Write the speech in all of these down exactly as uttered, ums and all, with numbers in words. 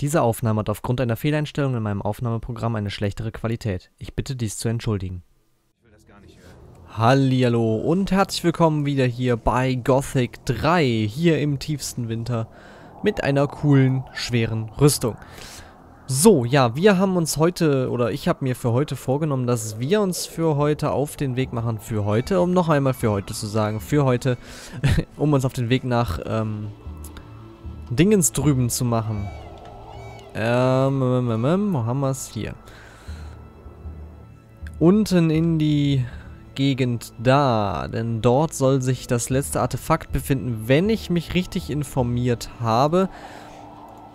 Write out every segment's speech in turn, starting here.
Diese Aufnahme hat aufgrund einer Fehleinstellung in meinem Aufnahmeprogramm eine schlechtere Qualität. Ich bitte dies zu entschuldigen. Ich will das gar nicht hören. Hallihallo und herzlich willkommen wieder hier bei Gothic drei, hier im tiefsten Winter, mit einer coolen, schweren Rüstung. So, ja, wir haben uns heute, oder ich habe mir für heute vorgenommen, dass wir uns für heute auf den Weg machen, für heute, um noch einmal für heute zu sagen, für heute, um uns auf den Weg nach, ähm, Dingens drüben zu machen. Ähm, ähm, ähm, wo haben wir es? Hier. Unten in die Gegend da, denn dort soll sich das letzte Artefakt befinden. Wenn ich mich richtig informiert habe,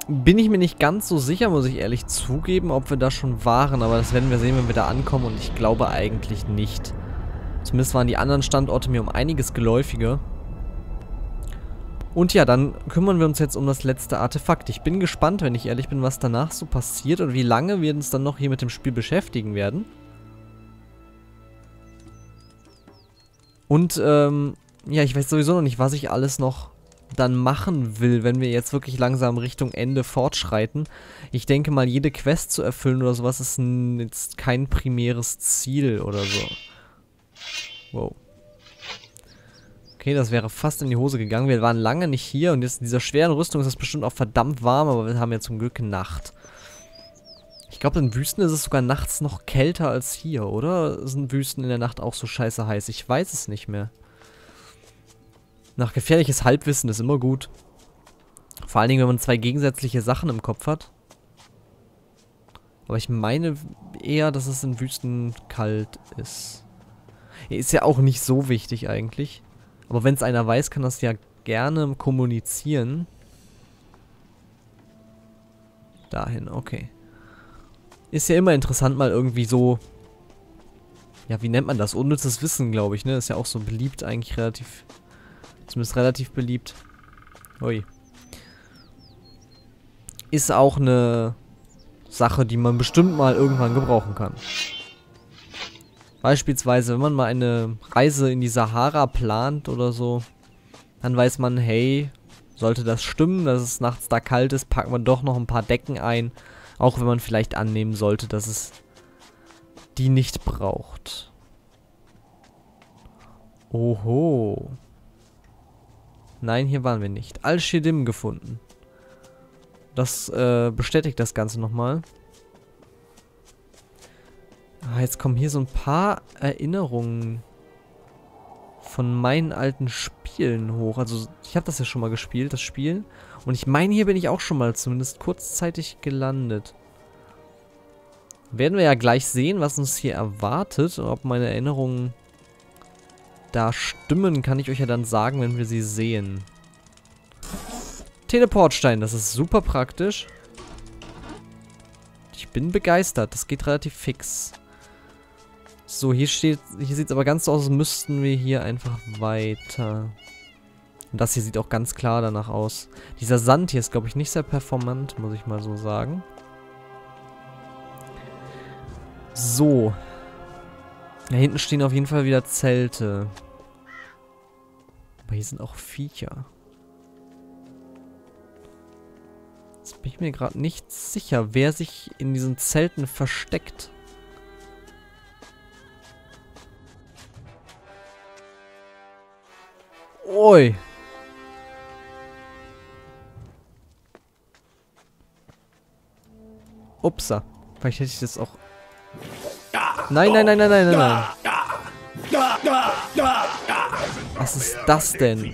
bin ich mir nicht ganz so sicher, muss ich ehrlich zugeben, ob wir da schon waren. Aber das werden wir sehen, wenn wir da ankommen, und ich glaube eigentlich nicht. Zumindest waren die anderen Standorte mir um einiges geläufiger. Und ja, dann kümmern wir uns jetzt um das letzte Artefakt. Ich bin gespannt, wenn ich ehrlich bin, was danach so passiert und wie lange wir uns dann noch hier mit dem Spiel beschäftigen werden. Und, ähm, ja, ich weiß sowieso noch nicht, was ich alles noch dann machen will, wenn wir jetzt wirklich langsam Richtung Ende fortschreiten. Ich denke mal, jede Quest zu erfüllen oder sowas ist jetzt kein primäres Ziel oder so. Wow. Okay, das wäre fast in die Hose gegangen. Wir waren lange nicht hier und jetzt in dieser schweren Rüstung ist es bestimmt auch verdammt warm, aber wir haben ja zum Glück Nacht. Ich glaube, in Wüsten ist es sogar nachts noch kälter als hier, oder? Sind Wüsten in der Nacht auch so scheiße heiß? Ich weiß es nicht mehr. Nach gefährliches Halbwissen ist immer gut. Vor allen Dingen, wenn man zwei gegensätzliche Sachen im Kopf hat. Aber ich meine eher, dass es in Wüsten kalt ist. Ist ja auch nicht so wichtig eigentlich. Aber wenn es einer weiß, kann das ja gerne kommunizieren. Dahin, okay. Ist ja immer interessant, mal irgendwie so... Ja, wie nennt man das? Unnützes Wissen, glaube ich, ne? Ist ja auch so beliebt eigentlich, relativ... Zumindest relativ beliebt. Ui. Ist auch eine Sache, die man bestimmt mal irgendwann gebrauchen kann. Beispielsweise, wenn man mal eine Reise in die Sahara plant oder so, dann weiß man, hey, sollte das stimmen, dass es nachts da kalt ist, packt man doch noch ein paar Decken ein, auch wenn man vielleicht annehmen sollte, dass es die nicht braucht. Oho. Nein, hier waren wir nicht. Al Shedim gefunden. Das äh, bestätigt das Ganze nochmal. Ah, jetzt kommen hier so ein paar Erinnerungen von meinen alten Spielen hoch. Also, ich habe das ja schon mal gespielt, das Spiel. Und ich meine, hier bin ich auch schon mal zumindest kurzzeitig gelandet. Werden wir ja gleich sehen, was uns hier erwartet. Und ob meine Erinnerungen da stimmen, kann ich euch ja dann sagen, wenn wir sie sehen. Teleportstein, das ist super praktisch. Ich bin begeistert, das geht relativ fix. So, hier steht, hier sieht es aber ganz so aus, als müssten wir hier einfach weiter. Und das hier sieht auch ganz klar danach aus. Dieser Sand hier ist, glaube ich, nicht sehr performant, muss ich mal so sagen. So. Da hinten stehen auf jeden Fall wieder Zelte. Aber hier sind auch Viecher. Jetzt bin ich mir gerade nicht sicher, wer sich in diesen Zelten versteckt. Oi. Upsa. Vielleicht hätte ich das auch... Nein, nein, nein, nein, nein, nein, nein. Was ist das denn?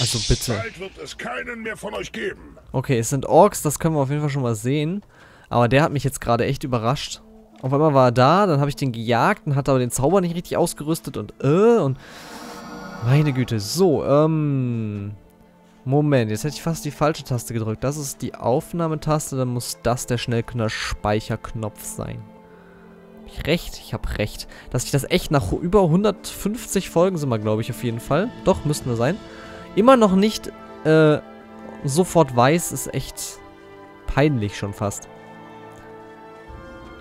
Also bitte. Okay, es sind Orks, das können wir auf jeden Fall schon mal sehen. Aber der hat mich jetzt gerade echt überrascht. Auf einmal war er da, dann habe ich den gejagt und hatte aber den Zauber nicht richtig ausgerüstet und äh und... Meine Güte, so, ähm... Moment, jetzt hätte ich fast die falsche Taste gedrückt. Das ist die Aufnahmetaste, dann muss das der Schnellknöpfer-Speicherknopf sein. Hab ich recht? Ich habe recht. Dass ich das echt nach über hundertfünfzig Folgen sind wir, glaube ich, auf jeden Fall. Doch, müssten wir sein. Immer noch nicht äh, sofort weiß, ist echt peinlich schon fast.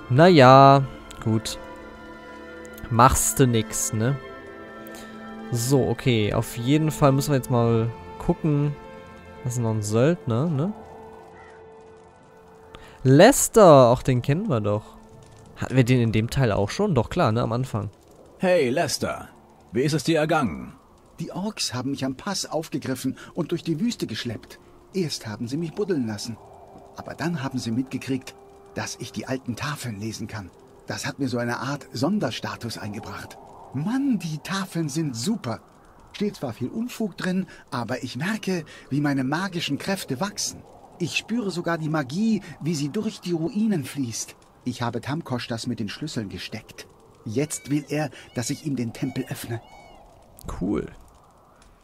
Naja, gut. Machste nix, ne? So, okay. Auf jeden Fall müssen wir jetzt mal gucken. Das ist noch ein Söldner, ne? Lester! Auch den kennen wir doch. Hatten wir den in dem Teil auch schon? Doch klar, ne? Am Anfang. Hey, Lester. Wie ist es dir ergangen? Die Orks haben mich am Pass aufgegriffen und durch die Wüste geschleppt. Erst haben sie mich buddeln lassen. Aber dann haben sie mitgekriegt, dass ich die alten Tafeln lesen kann. Das hat mir so eine Art Sonderstatus eingebracht. Mann, die Tafeln sind super. Steht zwar viel Unfug drin, aber ich merke, wie meine magischen Kräfte wachsen. Ich spüre sogar die Magie, wie sie durch die Ruinen fließt. Ich habe Tamkosh das mit den Schlüsseln gesteckt. Jetzt will er, dass ich ihm den Tempel öffne. Cool.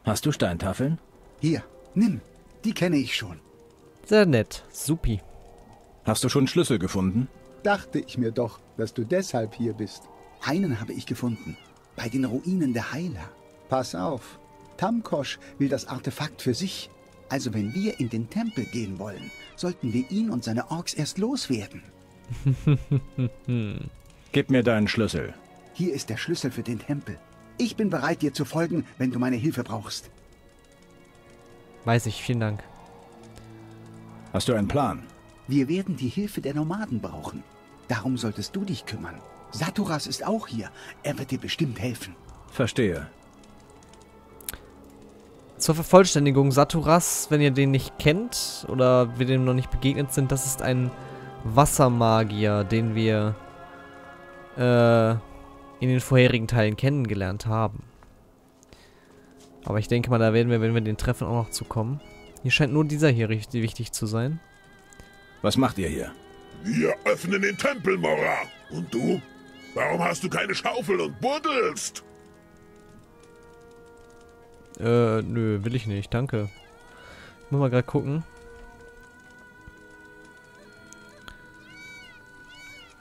Hast du Steintafeln? Hier, nimm. Die kenne ich schon. Sehr nett. Supi. Hast du schon Schlüssel gefunden? Dachte ich mir doch, dass du deshalb hier bist. Einen habe ich gefunden. Bei den Ruinen der Heiler. Pass auf. Tamkosh will das Artefakt für sich. Also wenn wir in den Tempel gehen wollen, sollten wir ihn und seine Orks erst loswerden. Gib mir deinen Schlüssel. Hier ist der Schlüssel für den Tempel. Ich bin bereit, dir zu folgen, wenn du meine Hilfe brauchst. Weiß ich, vielen Dank. Hast du einen Plan? Wir werden die Hilfe der Nomaden brauchen. Darum solltest du dich kümmern. Saturas ist auch hier. Er wird dir bestimmt helfen. Verstehe. Zur Vervollständigung, Saturas, wenn ihr den nicht kennt oder wir dem noch nicht begegnet sind, das ist ein Wassermagier, den wir äh, in den vorherigen Teilen kennengelernt haben. Aber ich denke mal, da werden wir, wenn wir den treffen, auch noch zukommen. Hier scheint nur dieser hier richtig wichtig zu sein. Was macht ihr hier? Wir öffnen den Tempel, Mora. Und du? Warum hast du keine Schaufel und buddelst? Äh, nö, will ich nicht, danke. Ich muss mal gerade gucken.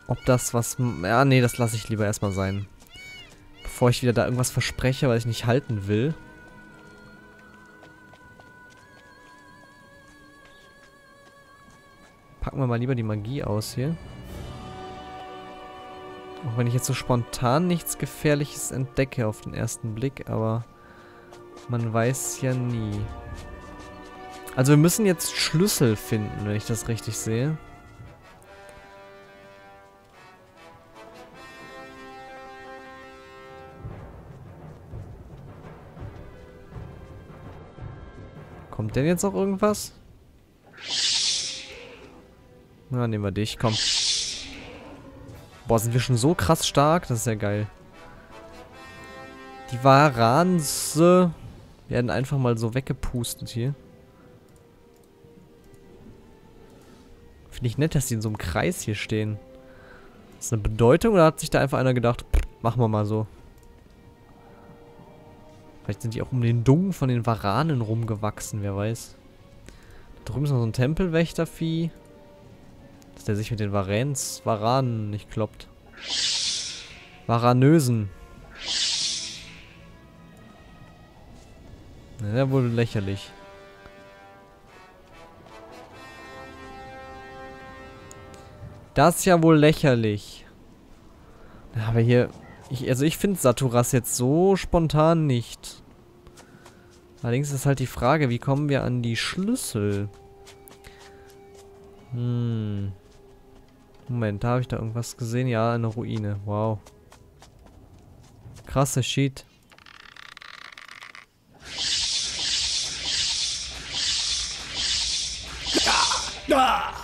Ob das was... Ja, nee, das lasse ich lieber erstmal sein. Bevor ich wieder da irgendwas verspreche, weil ich nicht halten will. Packen wir mal lieber die Magie aus hier. Auch wenn ich jetzt so spontan nichts Gefährliches entdecke auf den ersten Blick, aber man weiß ja nie. Also wir müssen jetzt Schlüssel finden, wenn ich das richtig sehe. Kommt denn jetzt noch irgendwas? Na, nehmen wir dich, komm. Boah, sind wir schon so krass stark? Das ist ja geil. Die Waranse werden einfach mal so weggepustet hier. Finde ich nett, dass die in so einem Kreis hier stehen. Ist das eine Bedeutung oder hat sich da einfach einer gedacht, pff, machen wir mal so. Vielleicht sind die auch um den Dung von den Waranen rumgewachsen, wer weiß. Da drüben ist noch so ein Tempelwächtervieh. Dass der sich mit den Varens, Waranen nicht kloppt. Waranösen. Na, der wurde lächerlich. Das ist ja wohl lächerlich. Aber hier... Ich, also ich finde Saturas jetzt so spontan nicht. Allerdings ist halt die Frage, wie kommen wir an die Schlüssel? Hm... Moment, da habe ich da irgendwas gesehen. Ja, eine Ruine. Wow. Krasser Shit. La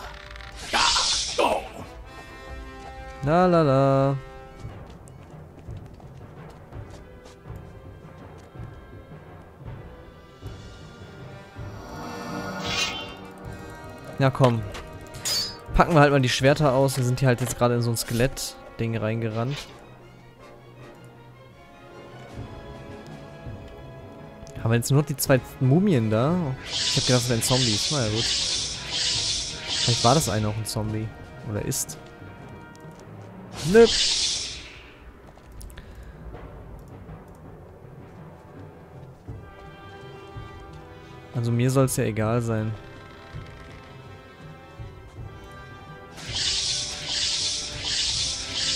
la la. Na komm. Packen wir halt mal die Schwerter aus. Wir sind hier halt jetzt gerade in so ein Skelett-Ding reingerannt. Haben wir jetzt nur noch die zwei Mumien da? Ich hab gedacht, das wären Zombies. Na ja, gut. Vielleicht war das eine auch ein Zombie. Oder ist. Nö. Also mir soll es ja egal sein.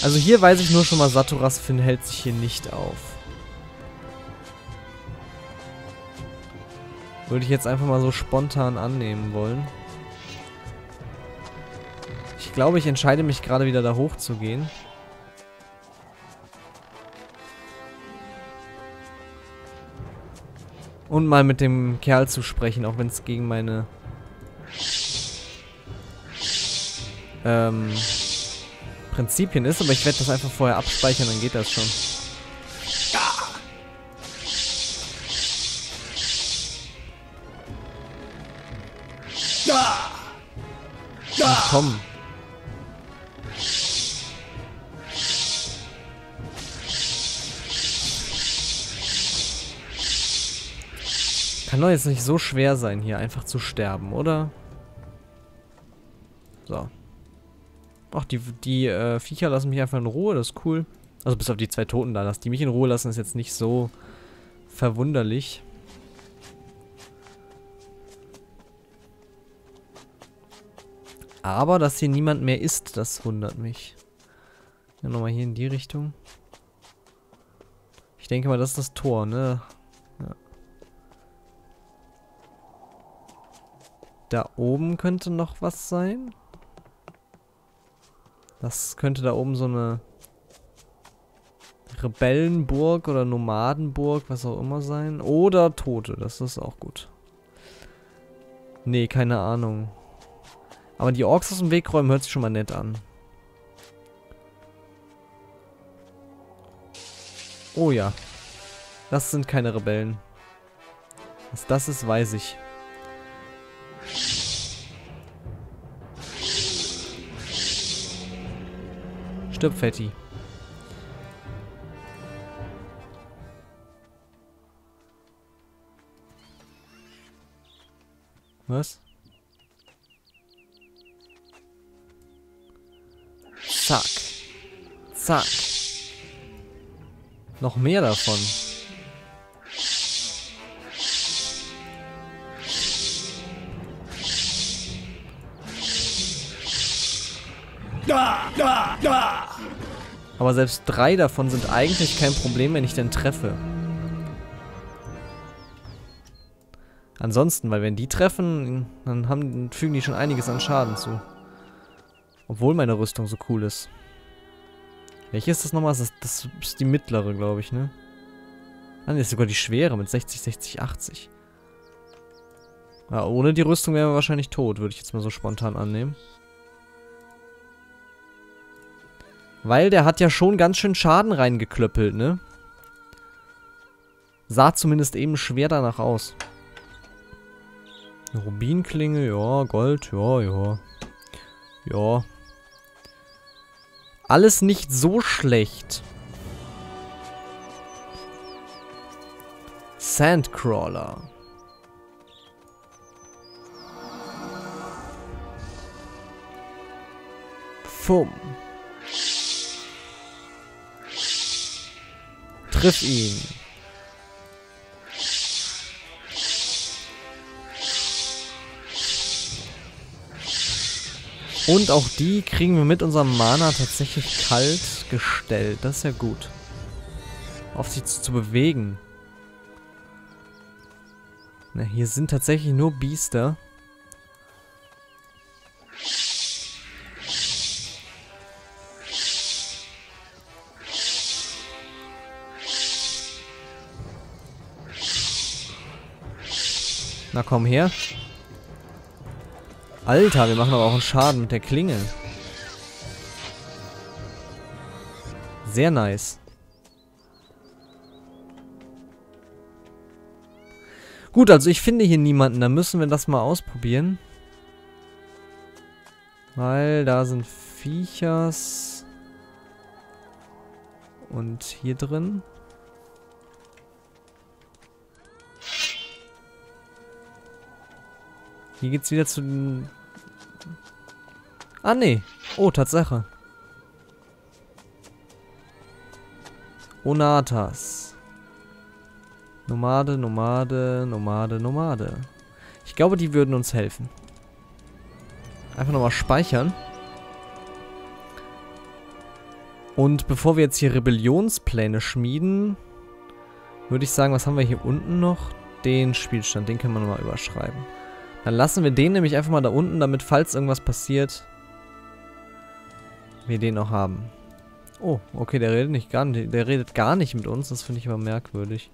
Also hier weiß ich nur schon mal, Saturas Finn hält sich hier nicht auf. Würde ich jetzt einfach mal so spontan annehmen wollen. Ich glaube, ich entscheide mich gerade wieder da hoch zu gehen. Und mal mit dem Kerl zu sprechen, auch wenn es gegen meine... Ähm... Prinzipien ist, aber ich werde das einfach vorher abspeichern, dann geht das schon. Ach, komm. Kann doch jetzt nicht so schwer sein, hier einfach zu sterben, oder? So. Ach, die, die äh, Viecher lassen mich einfach in Ruhe, das ist cool. Also bis auf die zwei Toten da, dass die mich in Ruhe lassen, ist jetzt nicht so verwunderlich. Aber, dass hier niemand mehr ist, das wundert mich. Ja, nochmal hier in die Richtung. Ich denke mal, das ist das Tor, ne? Ja. Da oben könnte noch was sein. Das könnte da oben so eine Rebellenburg oder Nomadenburg, was auch immer sein. Oder Tote, das ist auch gut. Nee, keine Ahnung. Aber die Orks aus dem Weg räumen hört sich schon mal nett an. Oh ja. Das sind keine Rebellen. Was das ist, weiß ich. Stirb, Fetti. Was? Zack. Zack. Noch mehr davon. Da, da, da. Aber selbst drei davon sind eigentlich kein Problem, wenn ich denn treffe. Ansonsten, weil wenn die treffen, dann haben, fügen die schon einiges an Schaden zu. Obwohl meine Rüstung so cool ist. Welche ist das nochmal? Das, das ist die mittlere, glaube ich, ne? Ah, ne, ist sogar die schwere mit sechzig, sechzig, achtzig. Ja, ohne die Rüstung wären wir wahrscheinlich tot, würde ich jetzt mal so spontan annehmen. Weil der hat ja schon ganz schön Schaden reingeklöppelt, ne? Sah zumindest eben schwer danach aus. Eine Rubinklinge, ja, Gold, ja, ja. Ja. Alles nicht so schlecht. Sandcrawler. Fumm. Triff ihn. Und auch die kriegen wir mit unserem Mana tatsächlich kalt gestellt. Das ist ja gut. Auf sich zu, zu bewegen. Na, hier sind tatsächlich nur Biester. Na komm her. Alter, wir machen aber auch einen Schaden mit der Klinge. Sehr nice. Gut, also ich finde hier niemanden. Da müssen wir das mal ausprobieren. Weil da sind Viechers. Und hier drin. Hier geht's wieder zu den... Ah, nee. Oh, Tatsache. Onatas. Nomade, Nomade, Nomade, Nomade. Ich glaube, die würden uns helfen. Einfach nochmal speichern. Und bevor wir jetzt hier Rebellionspläne schmieden, würde ich sagen, was haben wir hier unten noch? den Spielstand, den können wir nochmal überschreiben. Dann lassen wir den nämlich einfach mal da unten, damit, falls irgendwas passiert, wir den noch haben. Oh, okay, der redet nicht gar nicht, der redet gar nicht mit uns, das finde ich aber merkwürdig.